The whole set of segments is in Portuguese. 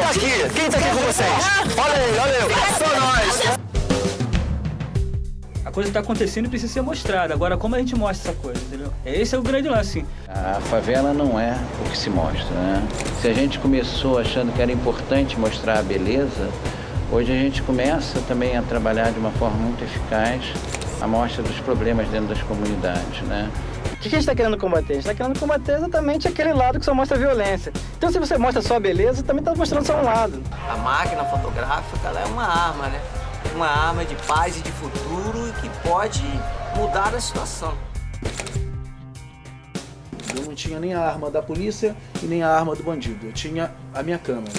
tá aqui? Quem tá aqui com vocês? Olha aí, só nós. A coisa tá acontecendo e precisa ser mostrada. Agora, como a gente mostra essa coisa, entendeu? Esse é o grande lance. A favela não é o que se mostra, né? Se a gente começou achando que era importante mostrar a beleza, hoje a gente começa também a trabalhar de uma forma muito eficaz a mostra dos problemas dentro das comunidades, né? O que a gente está querendo combater? A gente está querendo combater exatamente aquele lado que só mostra violência. Então, se você mostra só a beleza, também está mostrando só um lado. A máquina fotográfica, ela é uma arma, né? Uma arma de paz e de futuro que pode mudar a situação. Eu não tinha nem a arma da polícia e nem a arma do bandido. Eu tinha a minha câmera.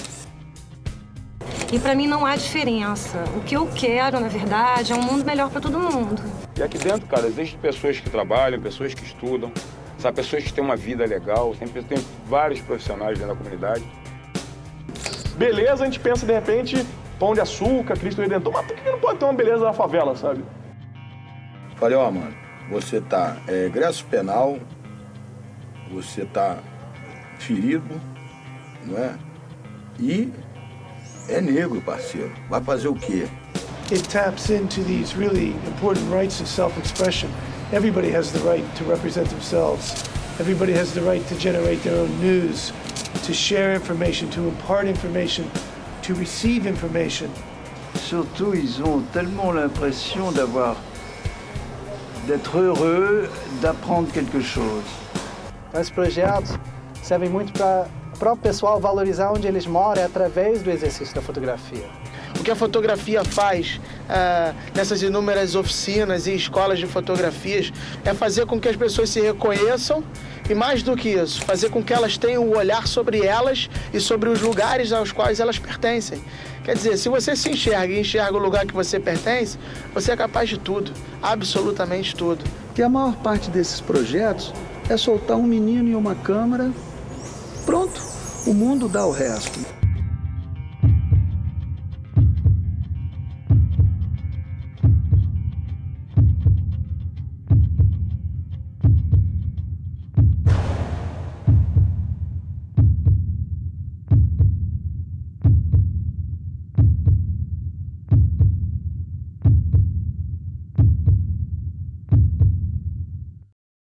E para mim não há diferença. O que eu quero, na verdade, é um mundo melhor para todo mundo. E aqui dentro, cara, existem pessoas que trabalham, pessoas que estudam, sabe, pessoas que têm uma vida legal, tem vários profissionais dentro da comunidade. Beleza, a gente pensa, de repente, Pão de Açúcar, Cristo Redentor, mas por que não pode ter uma beleza na favela, sabe? Falei, ó, mano, você tá egresso penal, você tá ferido, não é? E é negro, parceiro. Vai fazer o quê? It taps into these really important rights of self-expression. Everybody has the right to represent themselves. Everybody has the right to generate their own news, to share information, to impart information, to receive information. Surtout, ils ont tellement l'impression d'être heureux, d'apprendre quelque chose. Esses projetos servem muito para o próprio pessoal valorizar onde eles moram através do exercício da fotografia. O que a fotografia faz nessas inúmeras oficinas e escolas de fotografias é fazer com que as pessoas se reconheçam e, mais do que isso, fazer com que elas tenham um olhar sobre elas e sobre os lugares aos quais elas pertencem. Quer dizer, se você se enxerga e enxerga o lugar que você pertence, você é capaz de tudo, absolutamente tudo. E a maior parte desses projetos é soltar um menino e uma câmera, pronto, o mundo dá o resto.